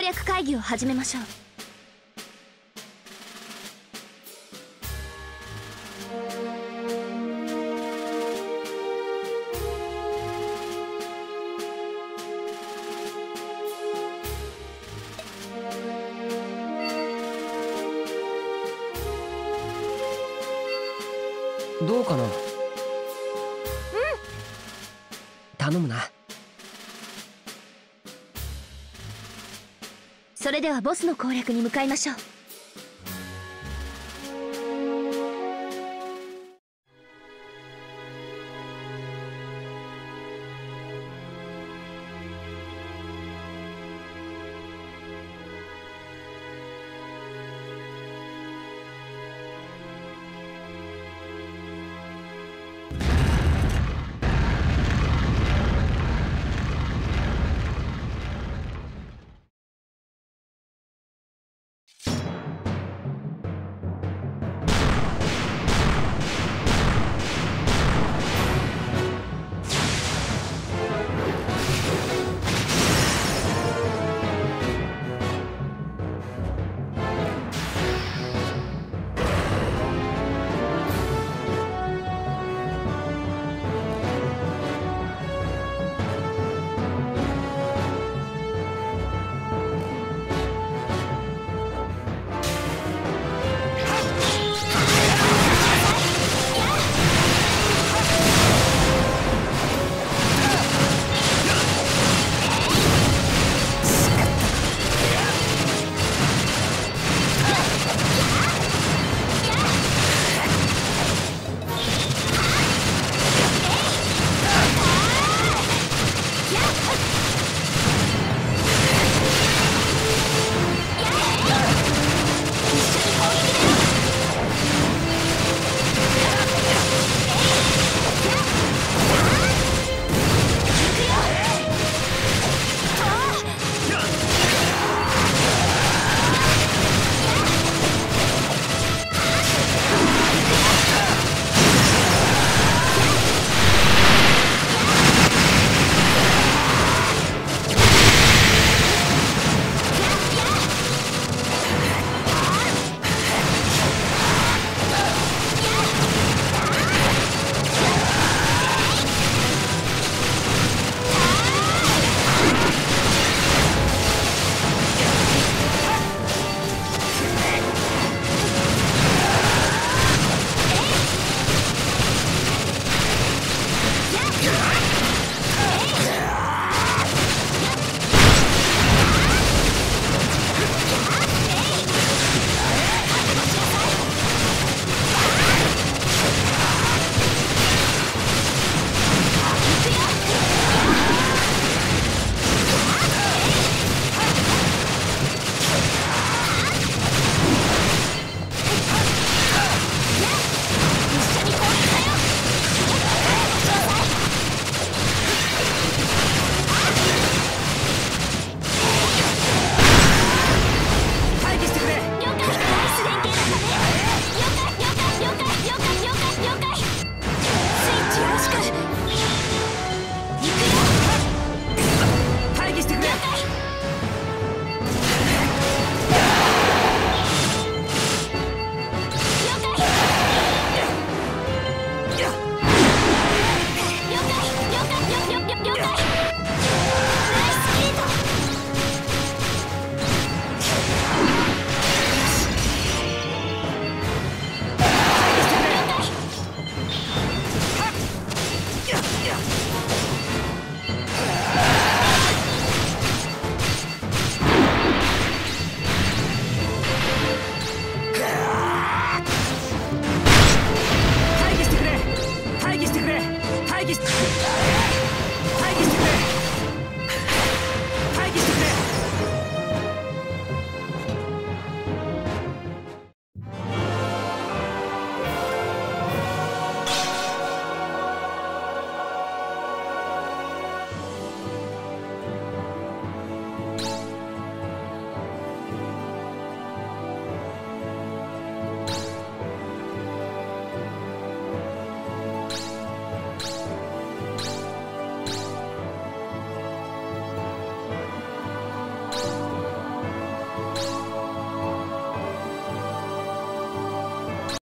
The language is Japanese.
攻略会議を始めましょう。どうかな？うん。頼むな。それではボスの攻略に向かいましょう。